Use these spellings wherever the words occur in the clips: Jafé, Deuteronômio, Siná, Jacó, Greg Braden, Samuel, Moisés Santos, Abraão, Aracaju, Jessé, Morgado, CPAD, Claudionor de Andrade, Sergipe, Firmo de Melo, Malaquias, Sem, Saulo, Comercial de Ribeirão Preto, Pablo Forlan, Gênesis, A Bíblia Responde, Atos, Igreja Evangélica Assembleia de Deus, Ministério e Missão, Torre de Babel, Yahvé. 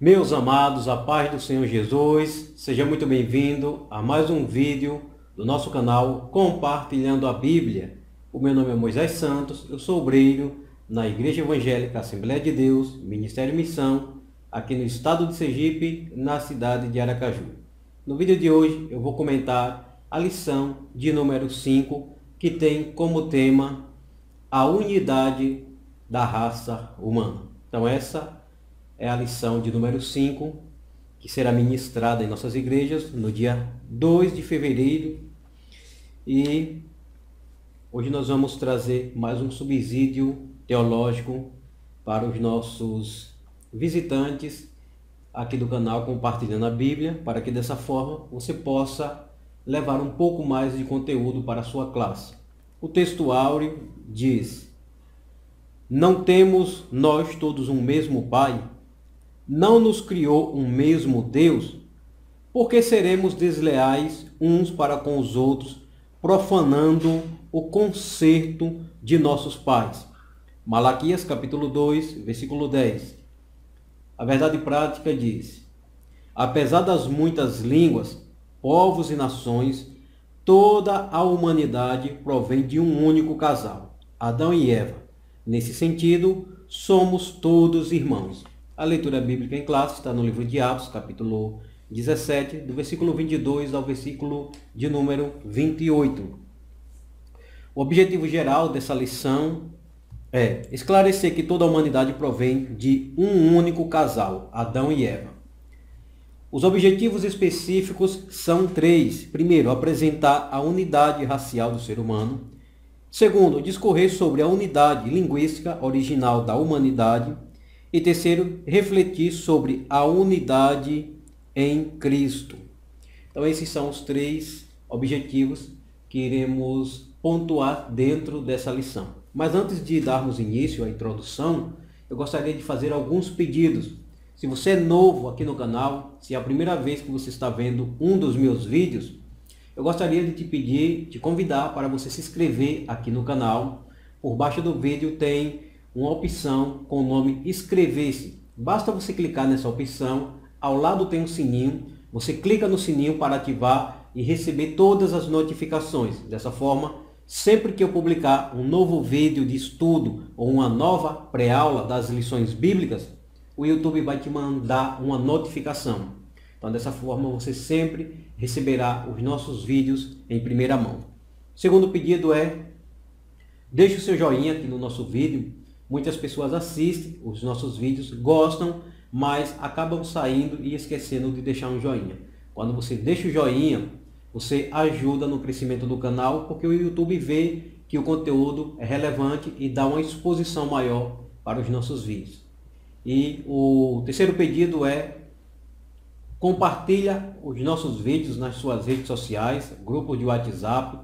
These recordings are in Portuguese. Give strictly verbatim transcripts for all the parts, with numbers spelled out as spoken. Meus amados, a paz do Senhor Jesus, seja muito bem-vindo a mais um vídeo do nosso canal Compartilhando a Bíblia. O meu nome é Moisés Santos, eu sou obreiro na Igreja Evangélica Assembleia de Deus, Ministério e Missão, aqui no estado de Sergipe, na cidade de Aracaju. No vídeo de hoje eu vou comentar a lição de número cinco, que tem como tema a unidade da raça humana. Então essa é a lição de número cinco, que será ministrada em nossas igrejas no dia dois de fevereiro. E hoje nós vamos trazer mais um subsídio teológico para os nossos visitantes aqui do canal Compartilhando a Bíblia, para que dessa forma você possa levar um pouco mais de conteúdo para a sua classe. O texto áureo diz: não temos nós todos um mesmo Pai? Não nos criou um mesmo Deus? Porque seremos desleais uns para com os outros, profanando o concerto de nossos pais. Malaquias capítulo dois, versículo dez. A verdade prática diz: apesar das muitas línguas, povos e nações, toda a humanidade provém de um único casal, Adão e Eva. Nesse sentido, somos todos irmãos. A leitura bíblica em classe está no livro de Atos, capítulo dezessete, do versículo vinte e dois ao versículo de número vinte e oito. O objetivo geral dessa lição é esclarecer que toda a humanidade provém de um único casal, Adão e Eva. Os objetivos específicos são três. Primeiro, apresentar a unidade racial do ser humano. Segundo, discorrer sobre a unidade linguística original da humanidade. E terceiro, refletir sobre a unidade em Cristo. Então esses são os três objetivos que iremos pontuar dentro dessa lição. Mas antes de darmos início à introdução, eu gostaria de fazer alguns pedidos. Se você é novo aqui no canal, se é a primeira vez que você está vendo um dos meus vídeos, eu gostaria de te pedir, te convidar para você se inscrever aqui no canal. Por baixo do vídeo tem uma opção com o nome inscrever-se. Basta você clicar nessa opção, ao lado tem um sininho, você clica no sininho para ativar e receber todas as notificações. Dessa forma, sempre que eu publicar um novo vídeo de estudo ou uma nova pré-aula das lições bíblicas, o YouTube vai te mandar uma notificação. Então dessa forma você sempre receberá os nossos vídeos em primeira mão. O segundo pedido é: deixe o seu joinha aqui no nosso vídeo. Muitas pessoas assistem os nossos vídeos, gostam, mas acabam saindo e esquecendo de deixar um joinha. Quando você deixa o joinha, você ajuda no crescimento do canal, porque o YouTube vê que o conteúdo é relevante e dá uma exposição maior para os nossos vídeos. E o terceiro pedido é: compartilha os nossos vídeos nas suas redes sociais, grupo de WhatsApp,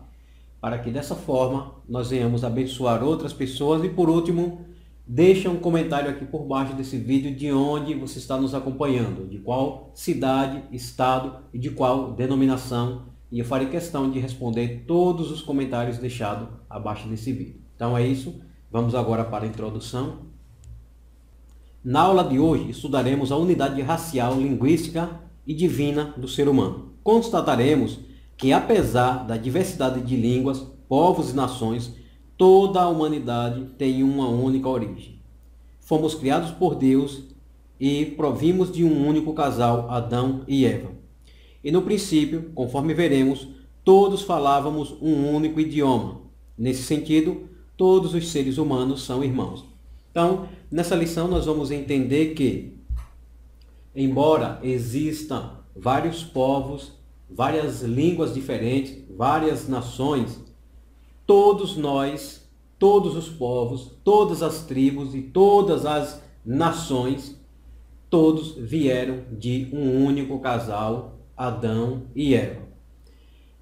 para que dessa forma nós venhamos abençoar outras pessoas. E por último, deixa um comentário aqui por baixo desse vídeo de onde você está nos acompanhando, de qual cidade, estado e de qual denominação. E eu farei questão de responder todos os comentários deixados abaixo desse vídeo. Então é isso, vamos agora para a introdução. Na aula de hoje estudaremos a unidade racial, linguística e divina do ser humano. Constataremos que apesar da diversidade de línguas, povos e nações, toda a humanidade tem uma única origem. Fomos criados por Deus e provimos de um único casal, Adão e Eva. E no princípio, conforme veremos, todos falávamos um único idioma. Nesse sentido, todos os seres humanos são irmãos. Então, nessa lição nós vamos entender que, embora existam vários povos, várias línguas diferentes, várias nações, todos nós, todos os povos, todas as tribos e todas as nações, todos vieram de um único casal, Adão e Eva.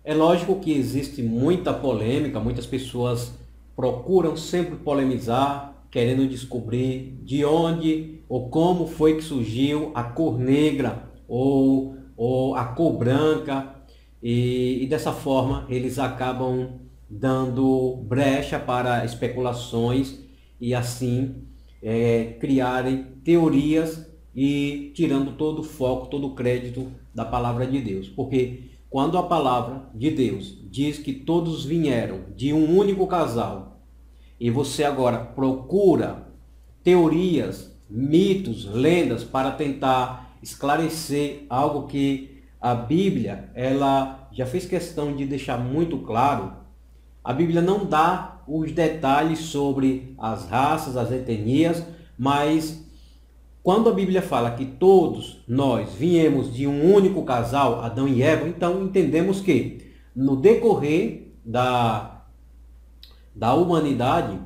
É lógico que existe muita polêmica, muitas pessoas procuram sempre polemizar, querendo descobrir de onde ou como foi que surgiu a cor negra ou, ou a cor branca, e, e dessa forma eles acabam dando brecha para especulações e assim é, criarem teorias e tirando todo o foco, todo o crédito da palavra de Deus. Porque quando a palavra de Deus diz que todos vieram de um único casal e você agora procura teorias, mitos, lendas para tentar esclarecer algo que a Bíblia ela já fez questão de deixar muito claro, a Bíblia não dá os detalhes sobre as raças, as etnias, mas quando a Bíblia fala que todos nós viemos de um único casal, Adão e Eva, então entendemos que no decorrer da, da humanidade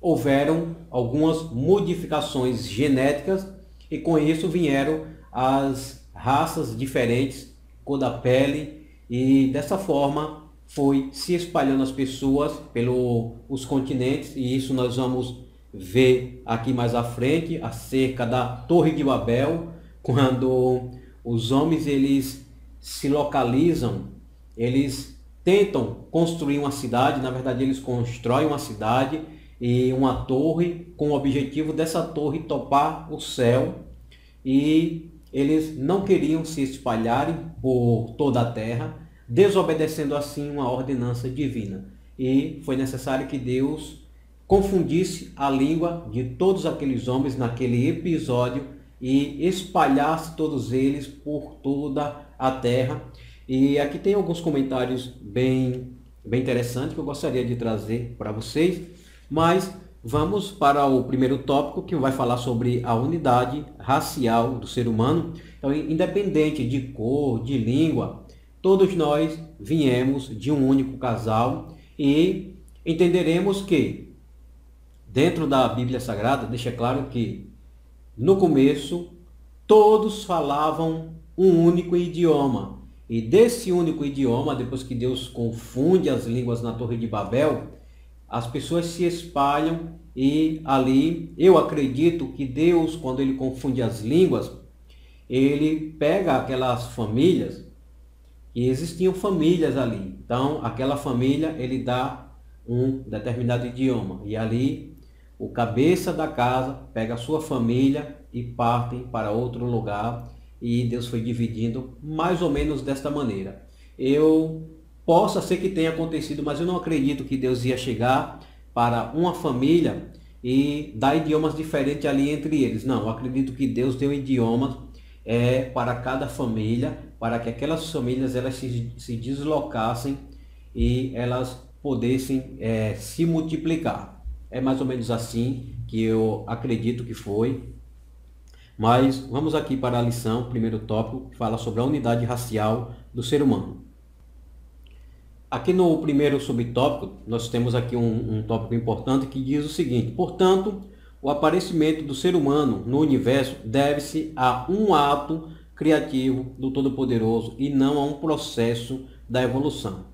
houveram algumas modificações genéticas e com isso vieram as raças diferentes, cor da pele, e dessa forma foi se espalhando as pessoas pelos continentes, e isso nós vamos ver aqui mais à frente acerca da Torre de Babel, quando os homens eles se localizam, eles tentam construir uma cidade, na verdade eles constroem uma cidade e uma torre com o objetivo dessa torre topar o céu, e eles não queriam se espalharem por toda a terra, desobedecendo assim uma ordenança divina, e foi necessário que Deus confundisse a língua de todos aqueles homens naquele episódio e espalhasse todos eles por toda a terra. E aqui tem alguns comentários bem, bem interessantes que eu gostaria de trazer para vocês, mas vamos para o primeiro tópico, que vai falar sobre a unidade racial do ser humano. Então, independente de cor, de língua, todos nós viemos de um único casal, e entenderemos que dentro da Bíblia Sagrada, deixa claro que no começo todos falavam um único idioma. E desse único idioma, depois que Deus confunde as línguas na Torre de Babel, as pessoas se espalham, e ali eu acredito que Deus, quando ele confunde as línguas, ele pega aquelas famílias, e existiam famílias ali. Então, aquela família, ele dá um determinado idioma, e ali o cabeça da casa pega a sua família e partem para outro lugar, e Deus foi dividindo mais ou menos desta maneira. Eu possa ser que tenha acontecido, mas eu não acredito que Deus ia chegar para uma família e dar idiomas diferentes ali entre eles. Não, eu acredito que Deus deu idiomas é, para cada família, para que aquelas famílias elas se, se deslocassem e elas pudessem é, se multiplicar. É mais ou menos assim que eu acredito que foi. Mas vamos aqui para a lição, primeiro tópico, que fala sobre a unidade racial do ser humano. Aqui no primeiro subtópico, nós temos aqui um, um tópico importante que diz o seguinte: portanto, o aparecimento do ser humano no universo deve-se a um ato criativo do Todo-Poderoso e não a um processo da evolução.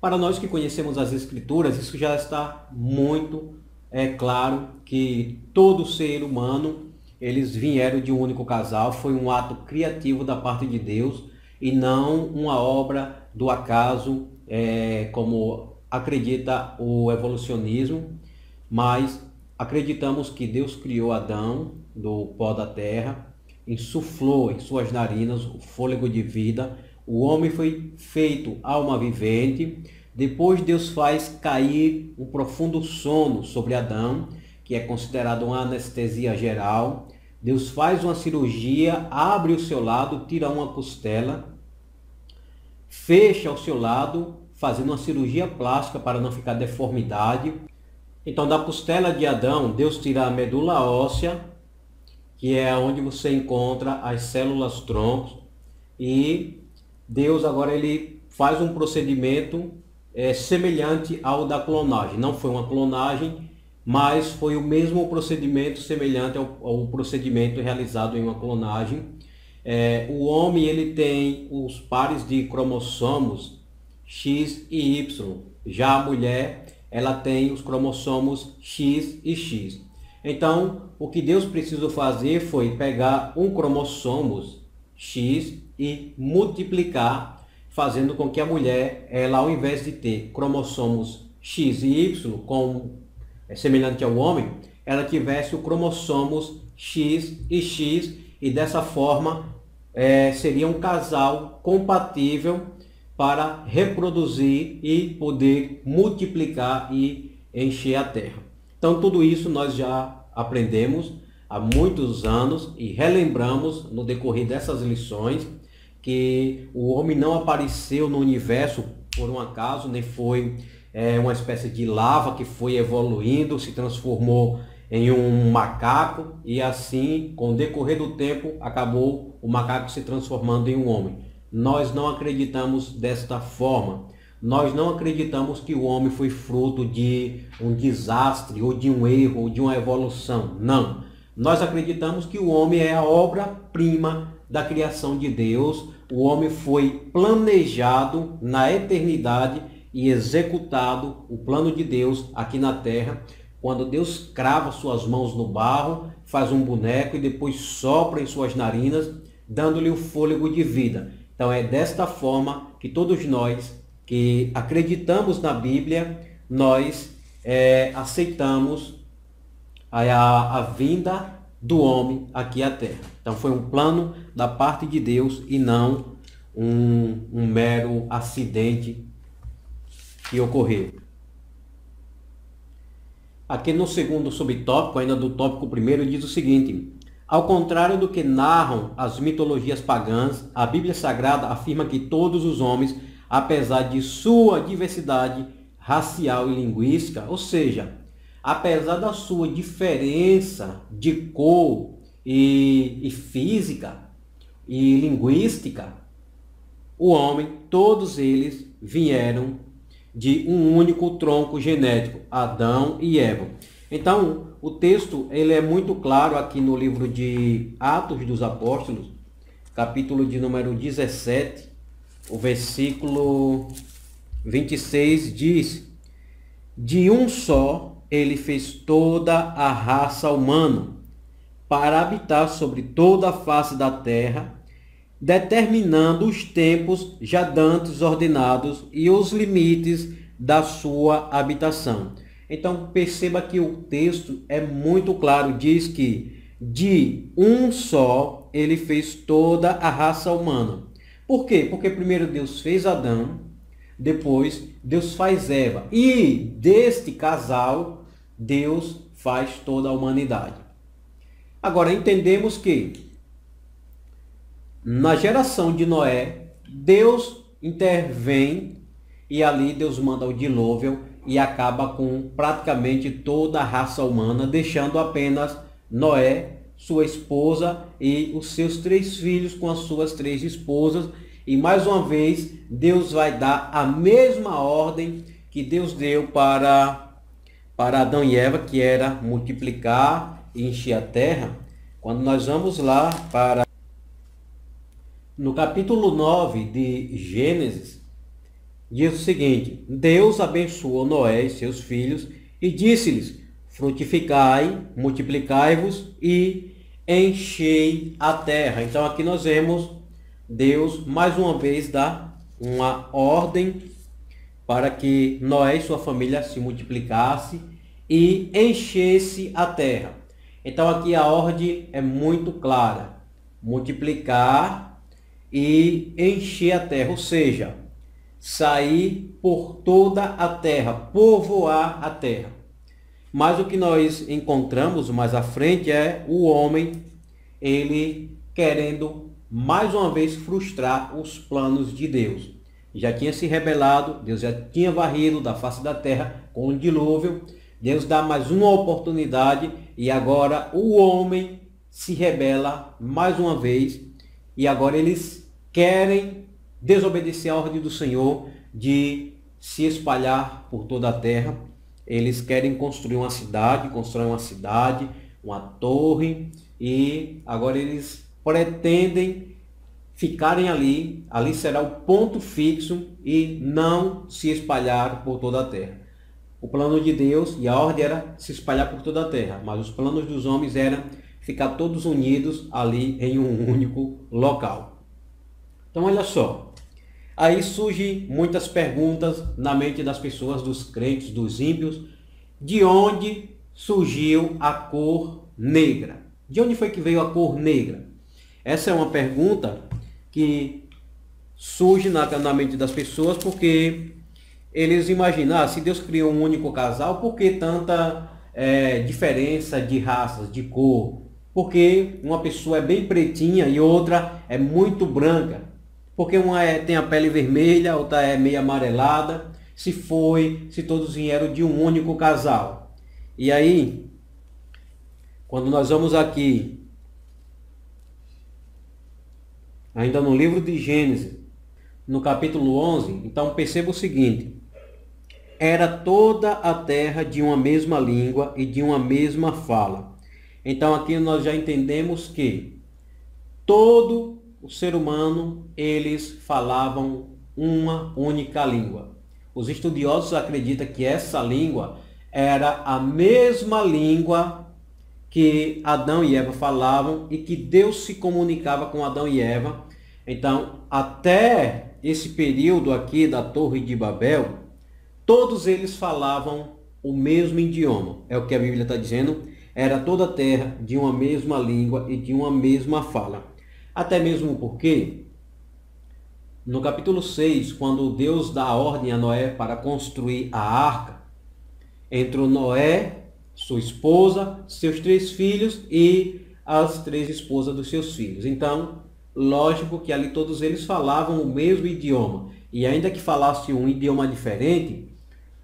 Para nós que conhecemos as Escrituras, isso já está muito é claro que todo ser humano, eles vieram de um único casal, foi um ato criativo da parte de Deus e não uma obra do acaso, é, como acredita o evolucionismo, mas acreditamos que Deus criou Adão do pó da terra, insuflou em suas narinas o fôlego de vida, o homem foi feito alma vivente. Depois Deus faz cair um profundo sono sobre Adão, que é considerado uma anestesia geral. Deus faz uma cirurgia, abre o seu lado, tira uma costela, fecha o seu lado, fazendo uma cirurgia plástica para não ficar deformidade. Então, da costela de Adão, Deus tira a medula óssea, que é onde você encontra as células troncos, e Deus agora ele faz um procedimento É semelhante ao da clonagem. Não foi uma clonagem, mas foi o mesmo procedimento, semelhante ao, ao procedimento realizado em uma clonagem. É, o homem ele tem os pares de cromossomos X e Y. Já a mulher ela tem os cromossomos X e X. Então, o que Deus precisou fazer foi pegar um cromossomo X e multiplicar, fazendo com que a mulher, ela ao invés de ter cromossomos X e Y, com, é, semelhante ao homem, ela tivesse os cromossomos X e X, e dessa forma é, seria um casal compatível para reproduzir e poder multiplicar e encher a terra. Então tudo isso nós já aprendemos há muitos anos e relembramos no decorrer dessas lições que o homem não apareceu no universo por um acaso, nem foi é, uma espécie de lava que foi evoluindo, se transformou em um macaco e assim, com o decorrer do tempo, acabou o macaco se transformando em um homem. Nós não acreditamos desta forma. Nós não acreditamos que o homem foi fruto de um desastre, ou de um erro, ou de uma evolução. Não. Nós acreditamos que o homem é a obra-prima da criação de Deus. O homem foi planejado na eternidade e executado o plano de Deus aqui na terra. Quando Deus crava suas mãos no barro, faz um boneco e depois sopra em suas narinas, dando-lhe o fôlego de vida. Então é desta forma que todos nós que acreditamos na Bíblia, nós é, aceitamos a, a, a vinda do homem aqui à terra. Então foi um plano da parte de Deus e não um, um mero acidente que ocorreu. Aqui no segundo subtópico, ainda do tópico primeiro, diz o seguinte: ao contrário do que narram as mitologias pagãs, a Bíblia Sagrada afirma que todos os homens, apesar de sua diversidade racial e linguística, ou seja, apesar da sua diferença de cor e, e física e linguística, o homem, todos eles vieram de um único tronco genético, Adão e Eva. Então, o texto ele é muito claro aqui no livro de Atos dos Apóstolos, capítulo de número dezessete, o versículo vinte e seis diz: de um só ele fez toda a raça humana para habitar sobre toda a face da terra, determinando os tempos já dantes ordenados e os limites da sua habitação. Então perceba que o texto é muito claro, diz que de um só ele fez toda a raça humana. Por quê? Porque primeiro Deus fez Adão, depois Deus faz Eva. E deste casal, Deus faz toda a humanidade. Agora, entendemos que na geração de Noé, Deus intervém e ali Deus manda o dilúvio e acaba com praticamente toda a raça humana, deixando apenas Noé, sua esposa e os seus três filhos com as suas três esposas. E mais uma vez, Deus vai dar a mesma ordem que Deus deu para, para Adão e Eva, que era multiplicar e encher a terra. Quando nós vamos lá para... no capítulo nove de Gênesis, diz o seguinte: Deus abençoou Noé e seus filhos e disse-lhes: frutificai, multiplicai-vos e enchei a terra. Então aqui nós vemos Deus mais uma vez dar uma ordem para que Noé e sua família se multiplicasse e enchesse a terra. Então aqui a ordem é muito clara: multiplicar e encher a terra, ou seja, sair por toda a terra, povoar a terra. Mas o que nós encontramos mais à frente é o homem, ele querendo mais uma vez frustrar os planos de Deus. Já tinha se rebelado, Deus já tinha varrido da face da terra com um dilúvio. Deus dá mais uma oportunidade e agora o homem se rebela mais uma vez. E agora eles querem desobedecer a ordem do Senhor de se espalhar por toda a terra. Eles querem construir uma cidade, constroem uma cidade, uma torre, e agora eles pretendem ficarem ali, ali será o ponto fixo e não se espalhar por toda a terra. O plano de Deus e a ordem era se espalhar por toda a terra, mas os planos dos homens eram ficar todos unidos ali em um único local. Então olha só, Aí surgem muitas perguntas na mente das pessoas, dos crentes, dos ímpios. De onde surgiu a cor negra? De onde foi que veio a cor negra? Essa é uma pergunta que surge na, na mente das pessoas, porque eles imaginam, ah, se Deus criou um único casal, por que tanta é, diferença de raças, de cor? Porque uma pessoa é bem pretinha e outra é muito branca. Porque uma é, tem a pele vermelha, outra é meio amarelada. Se foi, se todos vieram de um único casal. E aí, quando nós vamos aqui, ainda no livro de Gênesis, no capítulo onze, então perceba o seguinte: era toda a terra de uma mesma língua e de uma mesma fala. Então aqui nós já entendemos que todo o ser humano, eles falavam uma única língua. Os estudiosos acreditam que essa língua era a mesma língua que Adão e Eva falavam e que Deus se comunicava com Adão e Eva. Então, até esse período aqui da Torre de Babel, todos eles falavam o mesmo idioma. É o que a Bíblia está dizendo. Era toda a terra de uma mesma língua e de uma mesma fala. Até mesmo porque, no capítulo seis, quando Deus dá a ordem a Noé para construir a arca, entrou Noé, sua esposa, seus três filhos e as três esposas dos seus filhos. Então, lógico que ali todos eles falavam o mesmo idioma. E ainda que falassem um idioma diferente,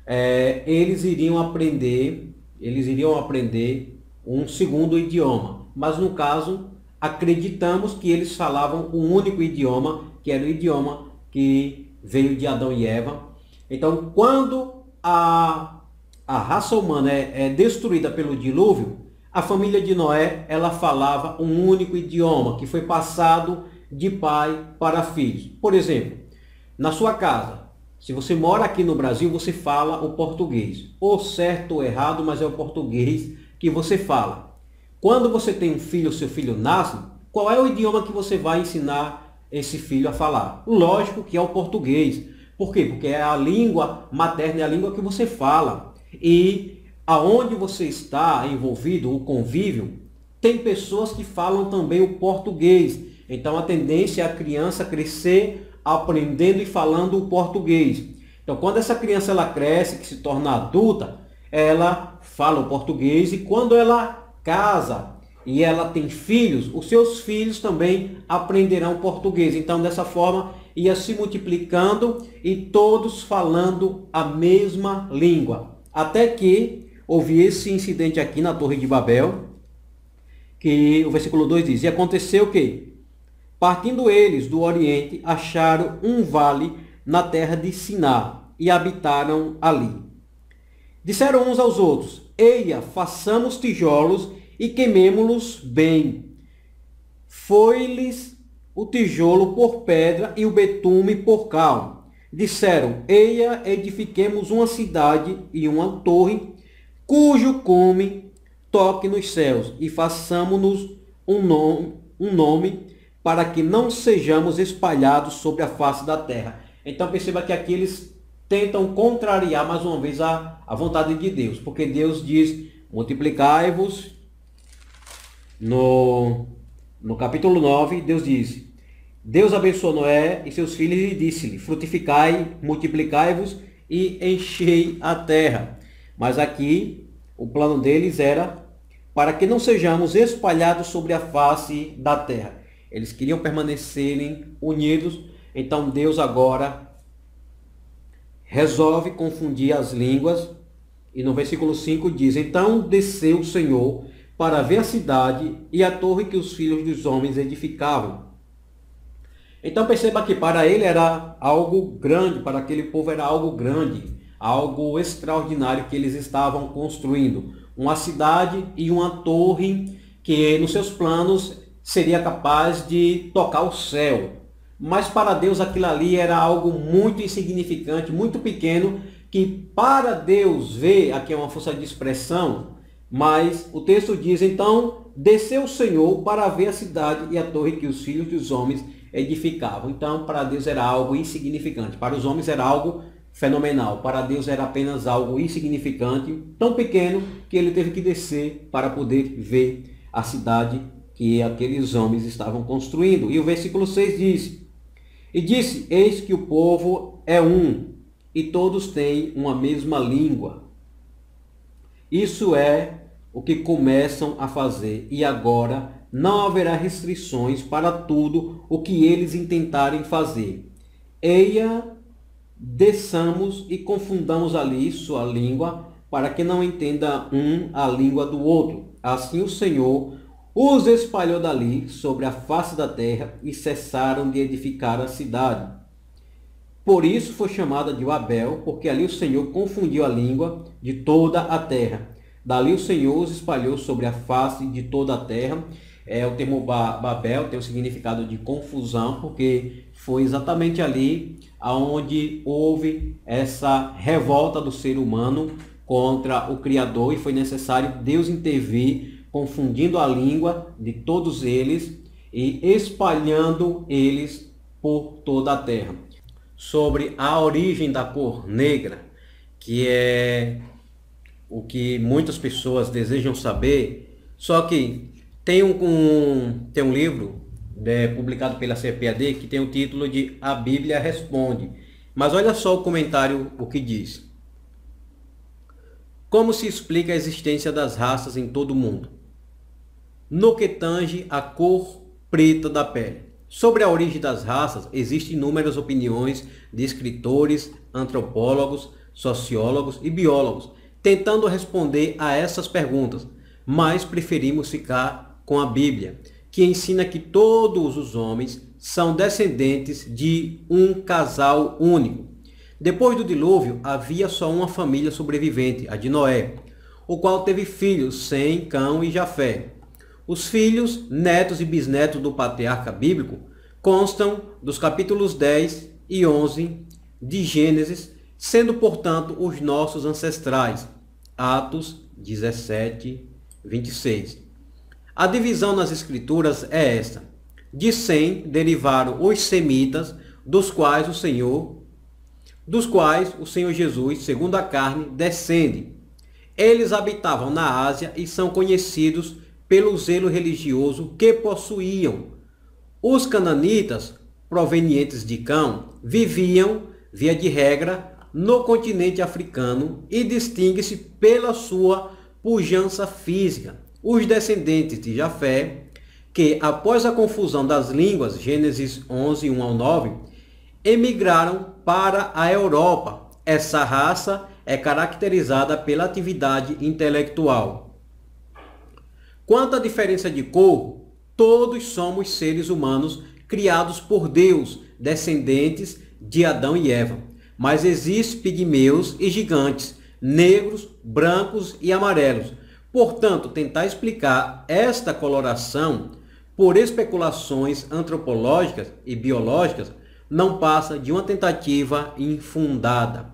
é, eles iriam aprender, eles iriam aprender um segundo idioma. Mas no caso, acreditamos que eles falavam um único idioma, que era o idioma que veio de Adão e Eva. Então, quando a, a raça humana é, é destruída pelo dilúvio, a família de Noé, ela falava um único idioma, que foi passado de pai para filhos. Por exemplo, na sua casa, se você mora aqui no Brasil, você fala o português. Ou certo ou errado, mas é o português que você fala. Quando você tem um filho, seu filho nasce, qual é o idioma que você vai ensinar esse filho a falar? Lógico que é o português. Por quê? Porque é a língua materna, é a língua que você fala. E aonde você está envolvido, o convívio, tem pessoas que falam também o português. Então a tendência é a criança crescer aprendendo e falando o português. Então quando essa criança ela cresce, que se torna adulta, ela fala o português, e quando ela casa e ela tem filhos, os seus filhos também aprenderão português. Então, dessa forma, ia se multiplicando e todos falando a mesma língua. Até que houve esse incidente aqui na Torre de Babel, que o versículo dois diz: e aconteceu que, partindo eles do Oriente, acharam um vale na terra de Siná e habitaram ali. Disseram uns aos outros: eia, façamos tijolos e queimemo-los bem. Foi-lhes o tijolo por pedra e o betume por cal. Disseram: eia, edifiquemos uma cidade e uma torre, cujo cume toque nos céus, e façamos-nos um nome, um nome, para que não sejamos espalhados sobre a face da terra. Então perceba que aqui eles tentam contrariar mais uma vez a, a vontade de Deus, porque Deus diz: multiplicai-vos. No, no capítulo nove, Deus diz: Deus abençoou Noé e seus filhos e disse-lhe: frutificai, multiplicai-vos e enchei a terra. Mas aqui o plano deles era para que não sejamos espalhados sobre a face da terra. Eles queriam permanecerem unidos. Então Deus agora resolve confundir as línguas. E no versículo cinco diz: então desceu o Senhor para ver a cidade e a torre que os filhos dos homens edificavam. Então perceba que para ele era algo grande, para aquele povo era algo grande, algo extraordinário que eles estavam construindo. Uma cidade e uma torre que nos seus planos seria capaz de tocar o céu. Mas para Deus aquilo ali era algo muito insignificante, muito pequeno, que para Deus ver, aqui é uma força de expressão, mas o texto diz: então desceu o Senhor para ver a cidade e a torre que os filhos dos homens edificavam. Então, para Deus era algo insignificante. Para os homens era algo fenomenal. Para Deus era apenas algo insignificante, tão pequeno que ele teve que descer para poder ver a cidade que aqueles homens estavam construindo. E o versículo seis diz: e disse, eis que o povo é um, e todos têm uma mesma língua. Isso é o que começam a fazer, e agora não haverá restrições para tudo o que eles intentarem fazer. Eia, desçamos e confundamos ali sua língua, para que não entenda um a língua do outro. Assim o Senhor os espalhou dali sobre a face da terra, e cessaram de edificar a cidade. Por isso foi chamada de Babel, porque ali o Senhor confundiu a língua de toda a terra. Dali o Senhor os espalhou sobre a face de toda a terra. É, o termo Babel tem o significado de confusão, porque foi exatamente ali onde houve essa revolta do ser humano contra o Criador, e foi necessário Deus intervir, confundindo a língua de todos eles e espalhando eles por toda a terra. Sobre a origem da cor negra, que é o que muitas pessoas desejam saber, só que tem um, um, tem um livro né, publicado pela C P A D que tem o título de A Bíblia Responde. Mas olha só o comentário, o que diz. Como se explica a existência das raças em todo o mundo? No que tange a cor preta da pele. Sobre a origem das raças, existem inúmeras opiniões de escritores, antropólogos, sociólogos e biólogos, tentando responder a essas perguntas, mas preferimos ficar com a Bíblia, que ensina que todos os homens são descendentes de um casal único. Depois do dilúvio, havia só uma família sobrevivente, a de Noé, o qual teve filhos, Sem, Cão e Jafé. Os filhos, netos e bisnetos do patriarca bíblico constam dos capítulos dez e onze de Gênesis, sendo, portanto, os nossos ancestrais. Atos dezessete, vinte e seis. A divisão nas escrituras é esta. De Sem derivaram os semitas, dos quais o Senhor, dos quais o Senhor Jesus, segundo a carne, descende. Eles habitavam na Ásia e são conhecidos pelo zelo religioso que possuíam. Os cananitas, provenientes de Cão, viviam, via de regra, no continente africano e distingue-se pela sua pujança física. Os descendentes de Jafé, que após a confusão das línguas, Gênesis onze, um ao nove, emigraram para a Europa. Essa raça é caracterizada pela atividade intelectual. Quanto à diferença de cor, todos somos seres humanos criados por Deus, descendentes de Adão e Eva. Mas existem pigmeus e gigantes, negros, brancos e amarelos. Portanto, tentar explicar esta coloração por especulações antropológicas e biológicas não passa de uma tentativa infundada.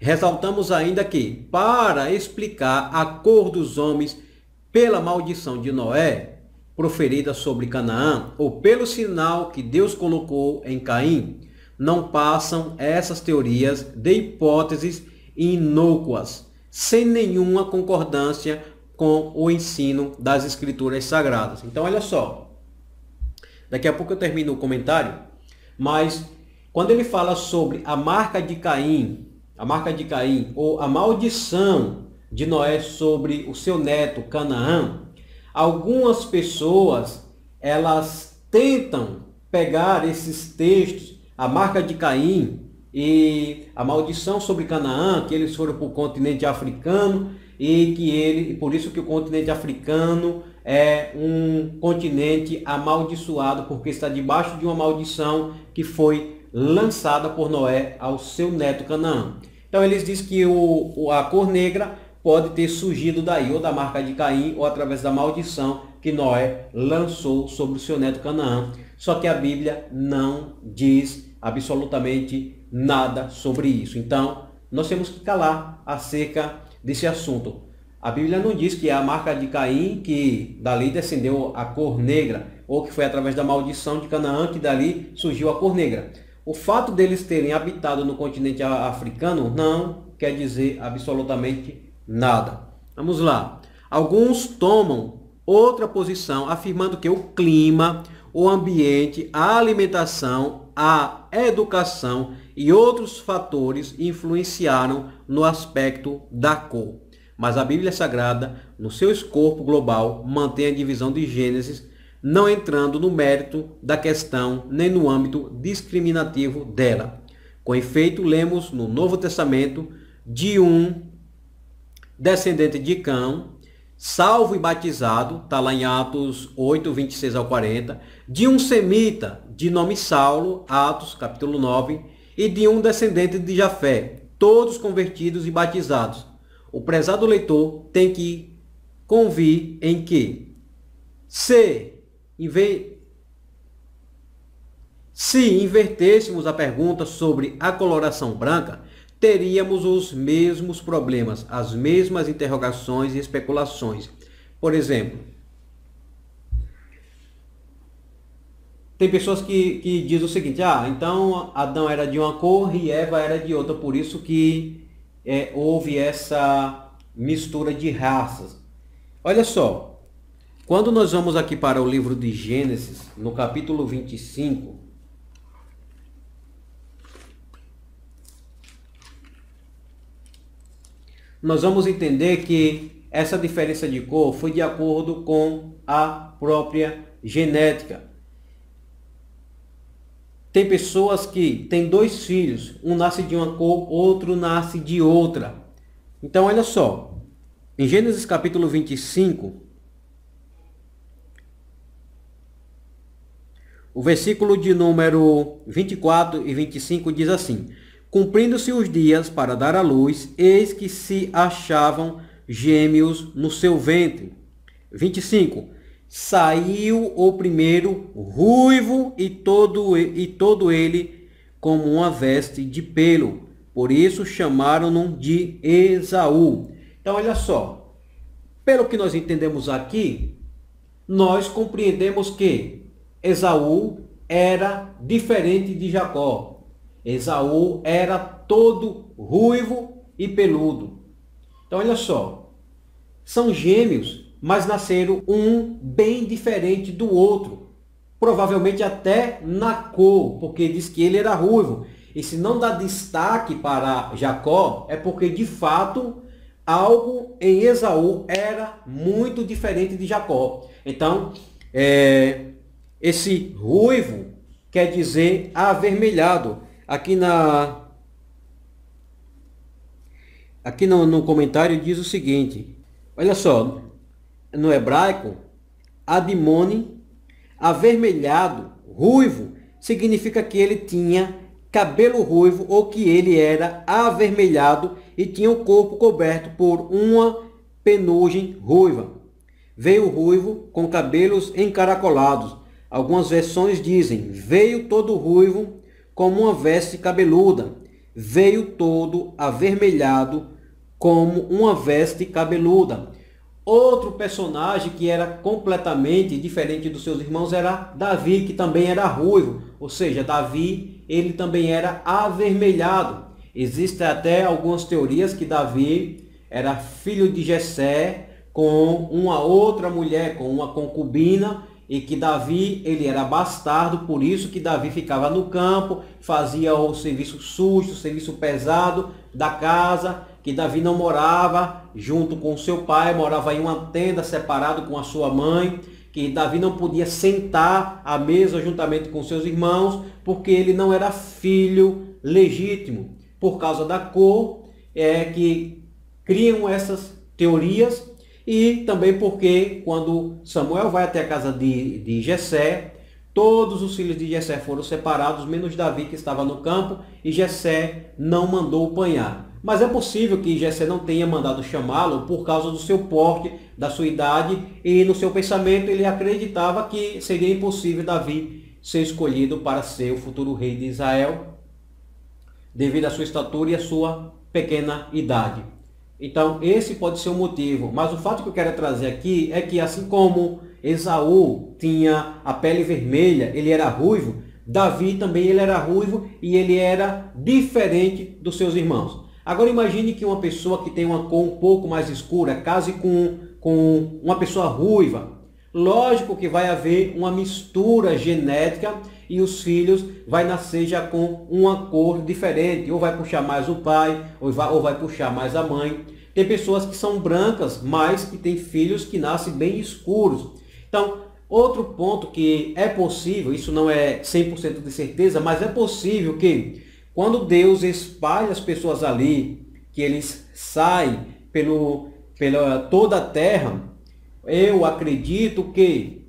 Ressaltamos ainda que, para explicar a cor dos homens pela maldição de Noé, proferida sobre Canaã, ou pelo sinal que Deus colocou em Caim, não passam essas teorias de hipóteses inócuas, sem nenhuma concordância com o ensino das Escrituras Sagradas. Então, olha só. Daqui a pouco eu termino o comentário, mas quando ele fala sobre a marca de Caim, a marca de Caim, ou a maldição de Noé sobre o seu neto Canaã, algumas pessoas, elas tentam pegar esses textos, a marca de Caim e a maldição sobre Canaã, que eles foram para o continente africano, e que ele, por isso que o continente africano é um continente amaldiçoado, porque está debaixo de uma maldição que foi lançada por Noé ao seu neto Canaã. Então eles dizem que o, a cor negra pode ter surgido daí, ou da marca de Caim, ou através da maldição que Noé lançou sobre o seu neto Canaã. Só que a Bíblia não diz absolutamente nada sobre isso. Então, nós temos que calar acerca desse assunto. A Bíblia não diz que é a marca de Caim, que dali descendeu a cor negra, ou que foi através da maldição de Canaã que dali surgiu a cor negra. O fato deles terem habitado no continente africano não quer dizer absolutamente nada. Vamos lá. Alguns tomam outra posição, afirmando que o clima, o ambiente, a alimentação, a educação e outros fatores influenciaram no aspecto da cor. Mas a Bíblia Sagrada, no seu escopo global, mantém a divisão de Gênesis, não entrando no mérito da questão nem no âmbito discriminativo dela. Com efeito, lemos no Novo Testamento de um descendente de Cão, salvo e batizado, está lá em Atos oito, vinte e seis ao quarenta, de um semita, de nome Saulo, Atos capítulo nove, e de um descendente de Jafé, todos convertidos e batizados. O prezado leitor tem que convir em que se, inve... se invertêssemos a pergunta sobre a coloração branca, teríamos os mesmos problemas, as mesmas interrogações e especulações. Por exemplo, tem pessoas que, que dizem o seguinte: ah, então Adão era de uma cor e Eva era de outra, por isso que é, houve essa mistura de raças. Olha só, quando nós vamos aqui para o livro de Gênesis, no capítulo vinte e cinco... nós vamos entender que essa diferença de cor foi de acordo com a própria genética. Tem pessoas que têm dois filhos, um nasce de uma cor, outro nasce de outra. Então, olha só, em Gênesis capítulo vinte e cinco, o versículo de número vinte e quatro e vinte e cinco diz assim: cumprindo-se os dias para dar à luz, eis que se achavam gêmeos no seu ventre. vinte e cinco. Saiu o primeiro ruivo e todo, e todo ele como uma veste de pelo. Por isso chamaram-no de Esaú. Então, olha só. Pelo que nós entendemos aqui, nós compreendemos que Esaú era diferente de Jacó. Esaú era todo ruivo e peludo. Então, olha só, são gêmeos, mas nasceram um bem diferente do outro, provavelmente até na cor, porque diz que ele era ruivo. E se não dá destaque para Jacó, é porque de fato algo em Esaú era muito diferente de Jacó. Então, é, esse ruivo quer dizer avermelhado. Aqui, na, aqui no, no comentário diz o seguinte, olha só, no hebraico, admoni, avermelhado, ruivo, significa que ele tinha cabelo ruivo ou que ele era avermelhado e tinha o corpo coberto por uma penugem ruiva. Veio ruivo com cabelos encaracolados. Algumas versões dizem, veio todo ruivo como uma veste cabeluda, veio todo avermelhado como uma veste cabeluda. Outro personagem que era completamente diferente dos seus irmãos era Davi, que também era ruivo, ou seja, Davi, ele também era avermelhado. Existem até algumas teorias que Davi era filho de Jessé com uma outra mulher, com uma concubina, e que Davi, ele era bastardo, por isso que Davi ficava no campo, fazia o serviço sujo, o serviço pesado da casa, que Davi não morava junto com seu pai, morava em uma tenda separado com a sua mãe, que Davi não podia sentar à mesa juntamente com seus irmãos, porque ele não era filho legítimo. Por causa da cor, é que criam essas teorias. E também porque quando Samuel vai até a casa de, de Jessé, todos os filhos de Jessé foram separados, menos Davi, que estava no campo, e Jessé não mandou apanhar. Mas é possível que Jessé não tenha mandado chamá-lo por causa do seu porte, da sua idade, e no seu pensamento ele acreditava que seria impossível Davi ser escolhido para ser o futuro rei de Israel, devido à sua estatura e à sua pequena idade. Então, esse pode ser o motivo. Mas o fato que eu quero trazer aqui é que, assim como Esaú tinha a pele vermelha, ele era ruivo, Davi também ele era ruivo e ele era diferente dos seus irmãos. Agora imagine que uma pessoa que tem uma cor um pouco mais escura case com, com uma pessoa ruiva. Lógico que vai haver uma mistura genética e os filhos vai nascer já com uma cor diferente. Ou vai puxar mais o pai, ou vai, ou vai puxar mais a mãe. Tem pessoas que são brancas, mas que têm filhos que nascem bem escuros. Então, outro ponto que é possível, isso não é cem por cento de certeza, mas é possível que quando Deus espalha as pessoas ali, que eles saem pelo, pela toda a terra, eu acredito que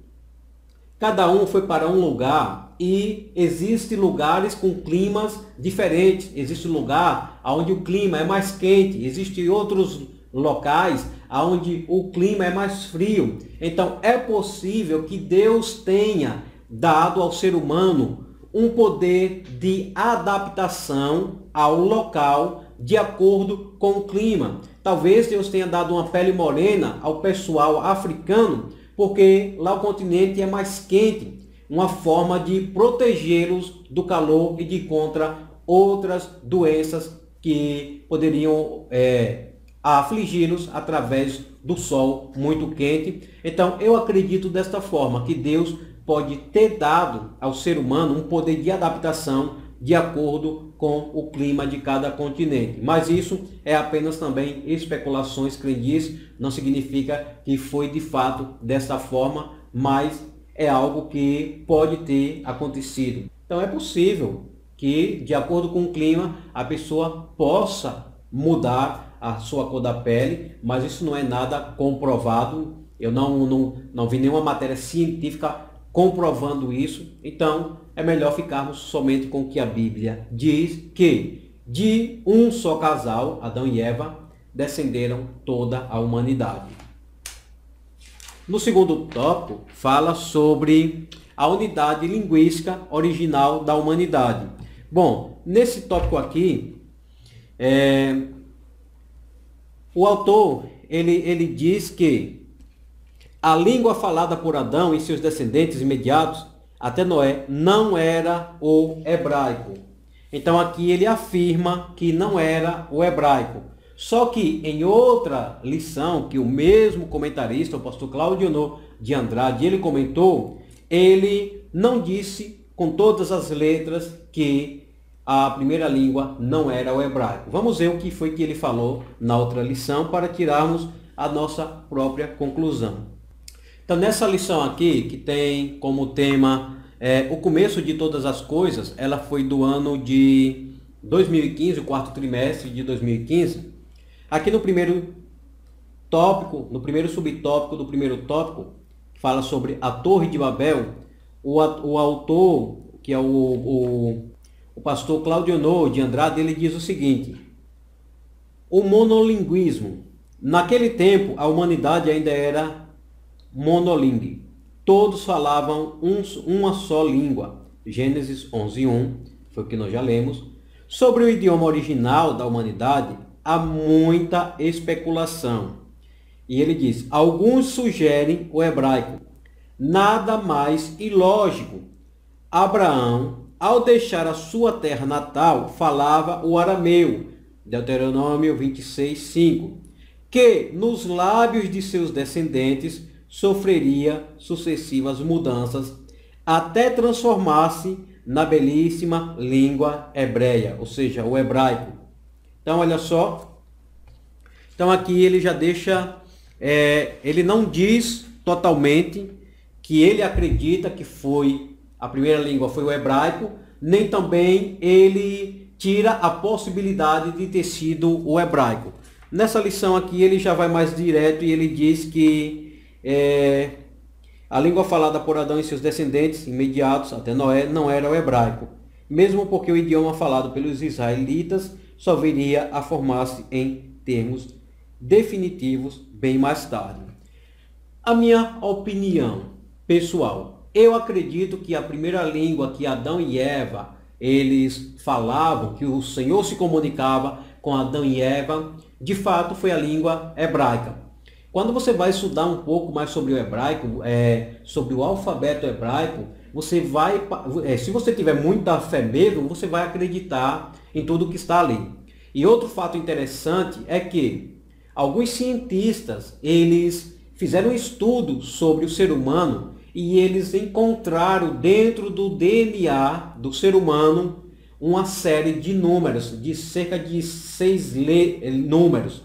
cada um foi para um lugar e existem lugares com climas diferentes. Existe lugar onde o clima é mais quente, existem outros locais onde o clima é mais frio. Então é possível que Deus tenha dado ao ser humano um poder de adaptação ao local de acordo com o clima. Talvez Deus tenha dado uma pele morena ao pessoal africano, porque lá o continente é mais quente, uma forma de protegê-los do calor e de contra outras doenças que poderiam é, afligi-los através do sol muito quente. Então eu acredito desta forma que Deus pode ter dado ao ser humano um poder de adaptação de acordo com o clima de cada continente. Mas isso é apenas também especulações crendices, não significa que foi de fato dessa forma, mas é algo que pode ter acontecido. Então é possível que, de acordo com o clima, a pessoa possa mudar a sua cor da pele, mas isso não é nada comprovado. Eu não, não, não vi nenhuma matéria científica comprovando isso. Então é melhor ficarmos somente com o que a Bíblia diz, que de um só casal, Adão e Eva, descenderam toda a humanidade. No segundo tópico, fala sobre a unidade linguística original da humanidade. Bom, nesse tópico aqui, é, o autor, ele, ele diz que a língua falada por Adão e seus descendentes imediatos até Noé não era o hebraico. Então aqui ele afirma que não era o hebraico. Só que em outra lição que o mesmo comentarista, o pastor Claudionor de Andrade, ele comentou, ele não disse com todas as letras que a primeira língua não era o hebraico. Vamos ver o que foi que ele falou na outra lição para tirarmos a nossa própria conclusão. Então, nessa lição aqui, que tem como tema é, o começo de todas as coisas, ela foi do ano de dois mil e quinze, o quarto trimestre de dois mil e quinze. Aqui no primeiro tópico, no primeiro subtópico do primeiro tópico, que fala sobre a Torre de Babel, o, o autor, que é o, o, o pastor Claudionor de Andrade, ele diz o seguinte: o monolinguismo. Naquele tempo, a humanidade ainda era monolingue, todos falavam um, uma só língua. Gênesis onze um, foi o que nós já lemos. Sobre o idioma original da humanidade, há muita especulação. E ele diz, alguns sugerem o hebraico. Nada mais ilógico. Abraão, ao deixar a sua terra natal, falava o arameu. Deuteronômio vinte e seis, cinco. Que nos lábios de seus descendentes sofreria sucessivas mudanças até transformar-se na belíssima língua hebreia, ou seja, o hebraico. Então, olha só. Então, aqui ele já deixa, é, ele não diz totalmente que ele acredita que foi, a primeira língua foi o hebraico, nem também ele tira a possibilidade de ter sido o hebraico. Nessa lição aqui, ele já vai mais direto e ele diz que É, a língua falada por Adão e seus descendentes imediatos até Noé não era o hebraico, mesmo porque o idioma falado pelos israelitas só viria a formar-se em termos definitivos bem mais tarde. A minha opinião pessoal, eu acredito que a primeira língua que Adão e Eva eles falavam, que o Senhor se comunicava com Adão e Eva, de fato foi a língua hebraica. Quando você vai estudar um pouco mais sobre o hebraico, é, sobre o alfabeto hebraico, você vai, é, se você tiver muita fé mesmo, você vai acreditar em tudo que está ali. E outro fato interessante é que alguns cientistas, eles fizeram um estudo sobre o ser humano e eles encontraram dentro do D N A do ser humano uma série de números, de cerca de seis números.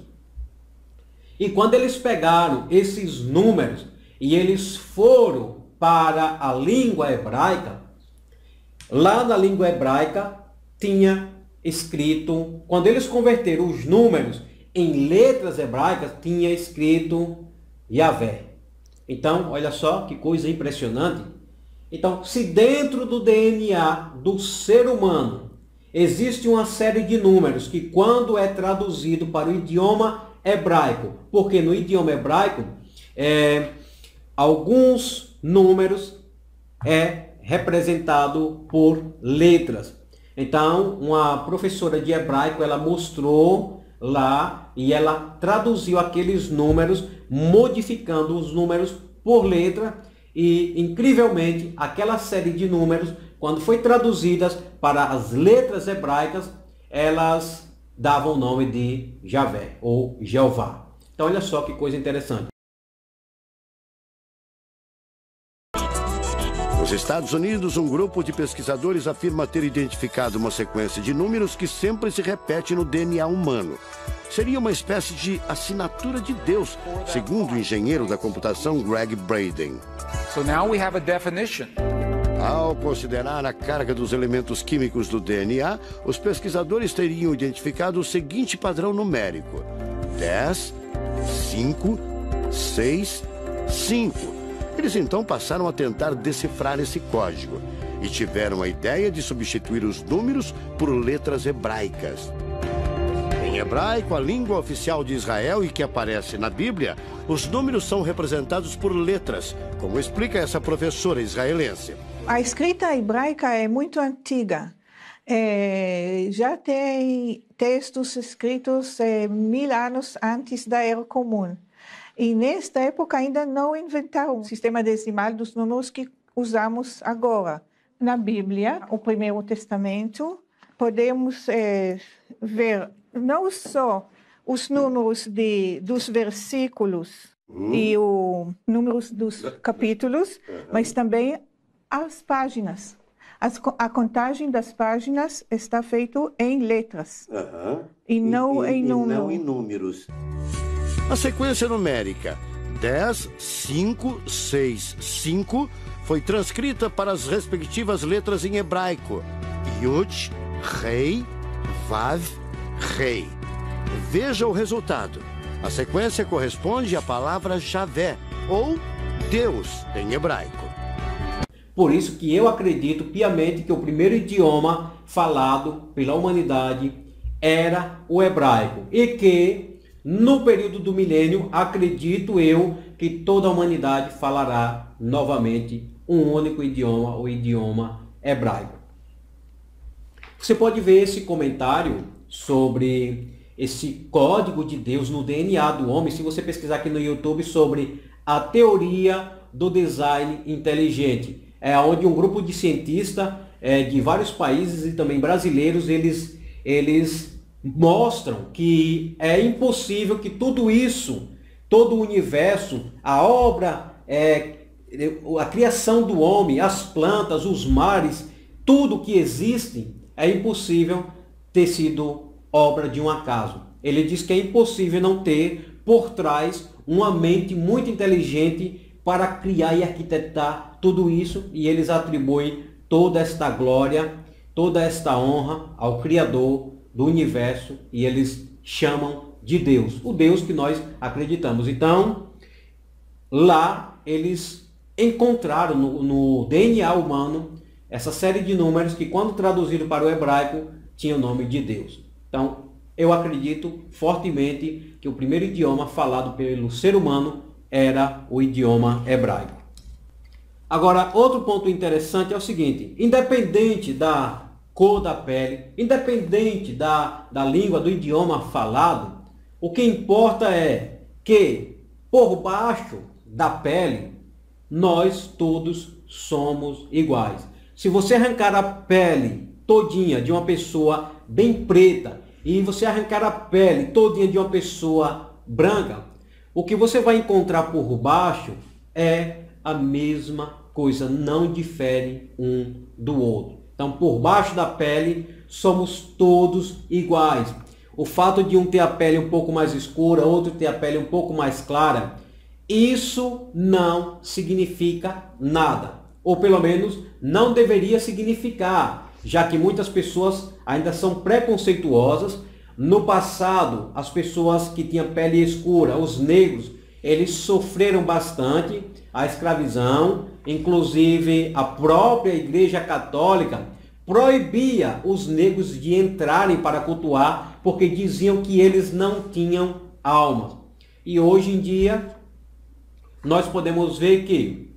E quando eles pegaram esses números e eles foram para a língua hebraica, lá na língua hebraica tinha escrito, quando eles converteram os números em letras hebraicas, tinha escrito Yahvé. Então, olha só que coisa impressionante. Então, se dentro do D N A do ser humano existe uma série de números que, quando é traduzido para o idioma hebraico, porque no idioma hebraico é, alguns números é representado por letras. Então, uma professora de hebraico, ela mostrou lá e ela traduziu aqueles números, modificando os números por letra, e incrivelmente aquela série de números, quando foi traduzidas para as letras hebraicas, elas davam o nome de Javé ou Jeová. Então olha só que coisa interessante. Nos Estados Unidos, um grupo de pesquisadores afirma ter identificado uma sequência de números que sempre se repete no D N A humano. Seria uma espécie de assinatura de Deus, segundo o engenheiro da computação Greg Braden. So now we have a definition. Ao considerar a carga dos elementos químicos do D N A, os pesquisadores teriam identificado o seguinte padrão numérico: dez, cinco, seis, cinco. Eles então passaram a tentar decifrar esse código e tiveram a ideia de substituir os números por letras hebraicas. Em hebraico, a língua oficial de Israel e que aparece na Bíblia, os números são representados por letras, como explica essa professora israelense. A escrita hebraica é muito antiga. É, já tem textos escritos é, mil anos antes da Era Comum. E nesta época ainda não inventaram o sistema decimal dos números que usamos agora. Na Bíblia, o Primeiro Testamento, podemos é, ver não só os números de, dos versículos uhum. e os números dos capítulos, mas também as páginas. As, a contagem das páginas está feita em letras uhum. e, não, e, em e não em números. A sequência numérica dez, cinco, seis, cinco foi transcrita para as respectivas letras em hebraico: Yud, Rei, Vav, Rei. Veja o resultado. A sequência corresponde à palavra Javé, ou Deus em hebraico. Por isso que eu acredito piamente que o primeiro idioma falado pela humanidade era o hebraico. E que no período do milênio, acredito eu, que toda a humanidade falará novamente um único idioma, o idioma hebraico. Você pode ver esse comentário sobre esse código de Deus no D N A do homem, se você pesquisar aqui no YouTube sobre a teoria do design inteligente. É onde um grupo de cientistas é, de vários países e também brasileiros, eles, eles mostram que é impossível que tudo isso, todo o universo, a obra, é, a criação do homem, as plantas, os mares, tudo que existe, é impossível ter sido obra de um acaso. Ele diz que é impossível não ter por trás uma mente muito inteligente para criar e arquitetar tudo isso, e eles atribuem toda esta glória, toda esta honra ao Criador do universo, e eles chamam de Deus, o Deus que nós acreditamos. Então, lá eles encontraram no, no D N A humano essa série de números que, quando traduzido para o hebraico, tinha o nome de Deus. Então, eu acredito fortemente que o primeiro idioma falado pelo ser humano era o idioma hebraico. Agora, outro ponto interessante é o seguinte: independente da cor da pele, independente da, da língua, do idioma falado, O que importa é que, por baixo da pele, nós todos somos iguais. Se você arrancar a pele todinha de uma pessoa bem preta e você arrancar a pele todinha de uma pessoa branca, o que você vai encontrar por baixo é a mesma coisa, não difere um do outro. Então, por baixo da pele, somos todos iguais. O fato de um ter a pele um pouco mais escura, outro ter a pele um pouco mais clara, isso não significa nada. Ou pelo menos não deveria significar, já que muitas pessoas ainda são preconceituosas. No passado, as pessoas que tinham pele escura, os negros, eles sofreram bastante a escravização. Inclusive, a própria Igreja Católica proibia os negros de entrarem para cultuar, porque diziam que eles não tinham alma. E hoje em dia, nós podemos ver que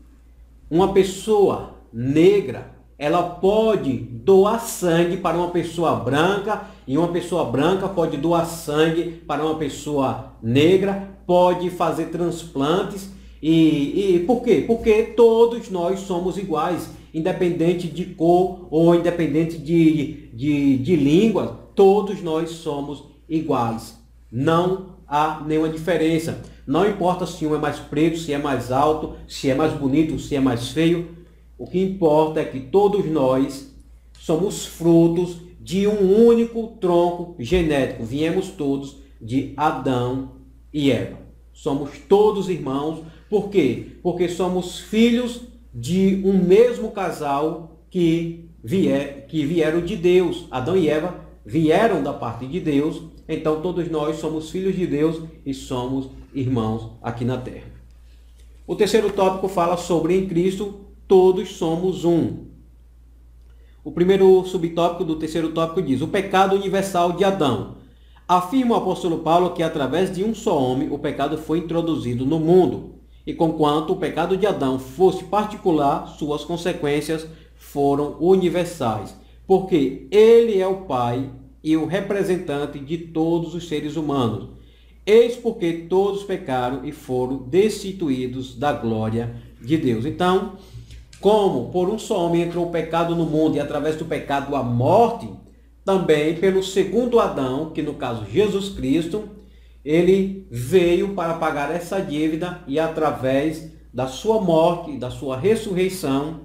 uma pessoa negra, ela pode doar sangue para uma pessoa branca, e uma pessoa branca pode doar sangue para uma pessoa negra, pode fazer transplantes. E, e por quê? Porque todos nós somos iguais, independente de cor ou independente de, de, de língua, todos nós somos iguais. Não há nenhuma diferença. Não importa se um é mais preto, se é mais alto, se é mais bonito, se é mais feio. O que importa é que todos nós somos frutos de um único tronco genético. Viemos todos de Adão e Eva. Somos todos irmãos. Por quê? Porque somos filhos de um mesmo casal que, vier, que vieram de Deus. Adão e Eva vieram da parte de Deus. Então todos nós somos filhos de Deus e somos irmãos aqui na terra. O terceiro tópico fala sobre em Cristo todos somos um. O primeiro subtópico do terceiro tópico diz: o pecado universal de Adão. Afirma o apóstolo Paulo que através de um só homem o pecado foi introduzido no mundo. E conquanto o pecado de Adão fosse particular, suas consequências foram universais, porque ele é o pai e o representante de todos os seres humanos. Eis porque todos pecaram e foram destituídos da glória de Deus. Então, como por um só homem entrou o pecado no mundo e através do pecado a morte, também pelo segundo Adão, que no caso Jesus Cristo, ele veio para pagar essa dívida, e através da sua morte, da sua ressurreição,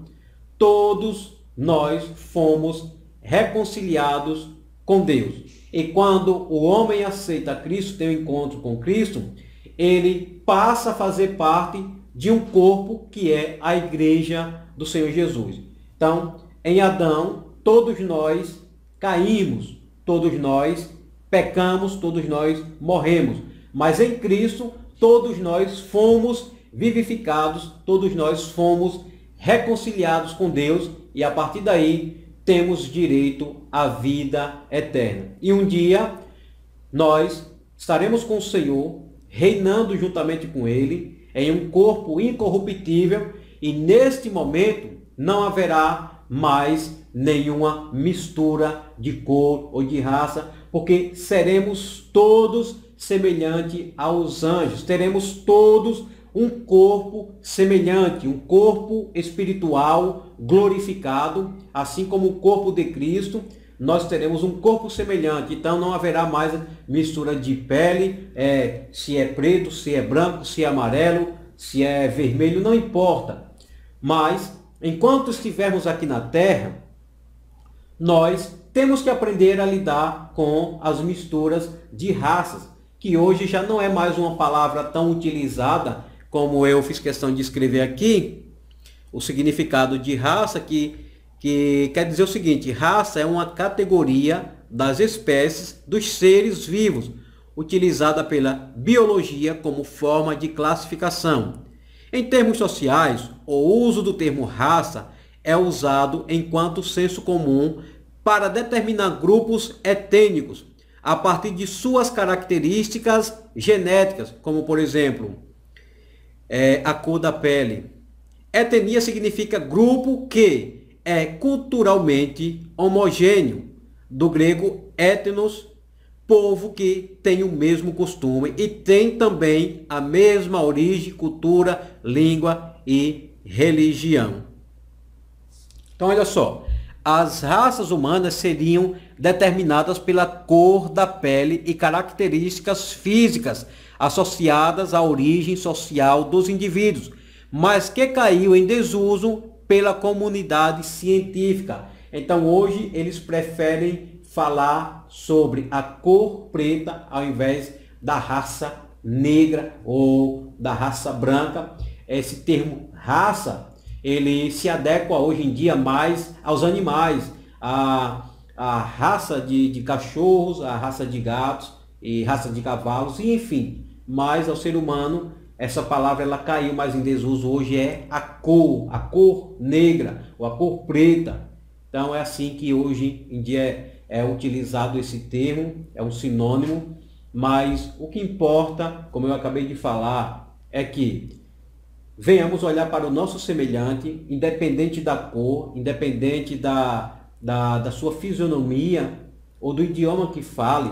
todos nós fomos reconciliados com Deus. E quando o homem aceita Cristo, tem um encontro com Cristo, ele passa a fazer parte de um corpo que é a igreja do Senhor Jesus. Então, em Adão, todos nós caímos, todos nós pecamos, todos nós morremos. Mas em Cristo, todos nós fomos vivificados, todos nós fomos reconciliados com Deus, e a partir daí temos direito à vida eterna. E um dia nós estaremos com o Senhor, reinando juntamente com Ele, em um corpo incorruptível, e neste momento não haverá mais nenhuma mistura de cor ou de raça, porque seremos todos semelhantes aos anjos. Teremos todos um corpo semelhante, um corpo espiritual glorificado, assim como o corpo de Cristo, nós teremos um corpo semelhante. Então não haverá mais mistura de pele, é, se é preto, se é branco, se é amarelo, se é vermelho, não importa. Mas enquanto estivermos aqui na terra, nós temos que aprender a lidar com as misturas de raças, que hoje já não é mais uma palavra tão utilizada, como eu fiz questão de escrever aqui, o significado de raça, que, que quer dizer o seguinte: raça é uma categoria das espécies dos seres vivos, utilizada pela biologia como forma de classificação. Em termos sociais, o uso do termo raça é usado enquanto senso comum para determinar grupos étnicos a partir de suas características genéticas, como por exemplo, é, a cor da pele. Etnia significa grupo que é culturalmente homogêneo, do grego etnos, povo que tem o mesmo costume e tem também a mesma origem, cultura, língua e religião. Então, olha só, as raças humanas seriam determinadas pela cor da pele e características físicas associadas à origem social dos indivíduos, mas que caiu em desuso pela comunidade científica. Então, hoje, eles preferem falar sobre a cor preta ao invés da raça negra ou da raça branca. Esse termo raça, ele se adequa hoje em dia mais aos animais, a, a raça de, de cachorros, a raça de gatos, e raça de cavalos, e enfim. Mas ao ser humano, essa palavra ela caiu mais em desuso. Hoje é a cor, a cor negra ou a cor preta. Então é assim que hoje em dia é, é utilizado esse termo, é um sinônimo. Mas o que importa, como eu acabei de falar, é que venhamos olhar para o nosso semelhante, independente da cor, independente da, da, da sua fisionomia ou do idioma que fale,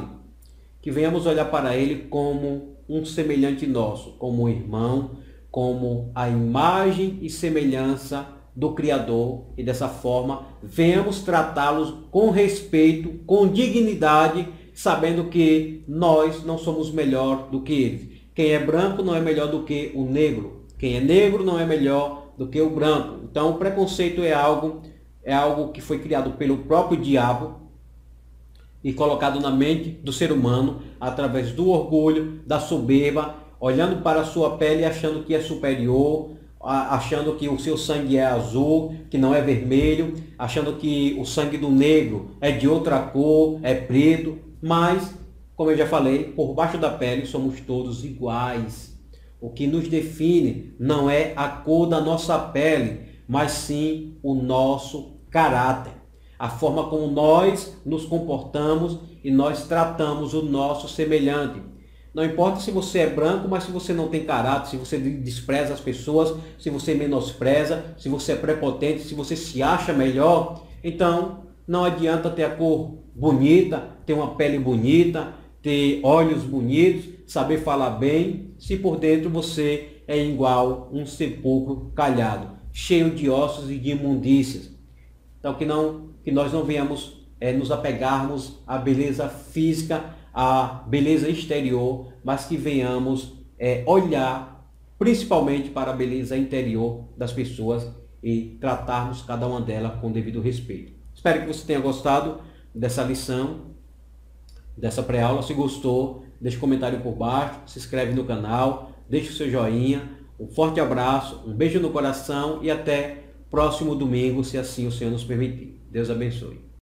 que venhamos olhar para ele como um semelhante nosso, como um irmão, como a imagem e semelhança do Criador, e dessa forma venhamos tratá-los com respeito, com dignidade, sabendo que nós não somos melhor do que eles. Quem é branco não é melhor do que o negro. Quem é negro não é melhor do que o branco. Então, o preconceito é algo, é algo que foi criado pelo próprio diabo e colocado na mente do ser humano através do orgulho, da soberba, olhando para a sua pele achando que é superior, achando que o seu sangue é azul, que não é vermelho, achando que o sangue do negro é de outra cor, é preto. Mas, como eu já falei, por baixo da pele somos todos iguais. O que nos define não é a cor da nossa pele, mas sim o nosso caráter. A forma como nós nos comportamos e nós tratamos o nosso semelhante. Não importa se você é branco, mas se você não tem caráter, se você despreza as pessoas, se você menospreza, se você é prepotente, se você se acha melhor, então não adianta ter a cor bonita, ter uma pele bonita, ter olhos bonitos, saber falar bem, se por dentro você é igual um sepulcro calhado, cheio de ossos e de imundícias. Então que, não, que nós não venhamos é, nos apegarmos à beleza física, à beleza exterior, mas que venhamos é, olhar principalmente para a beleza interior das pessoas e tratarmos cada uma delas com devido respeito. Espero que você tenha gostado dessa lição, dessa pré-aula. Se gostou, deixe um comentário por baixo, se inscreve no canal, deixe o seu joinha, um forte abraço, um beijo no coração e até próximo domingo, se assim o Senhor nos permitir. Deus abençoe.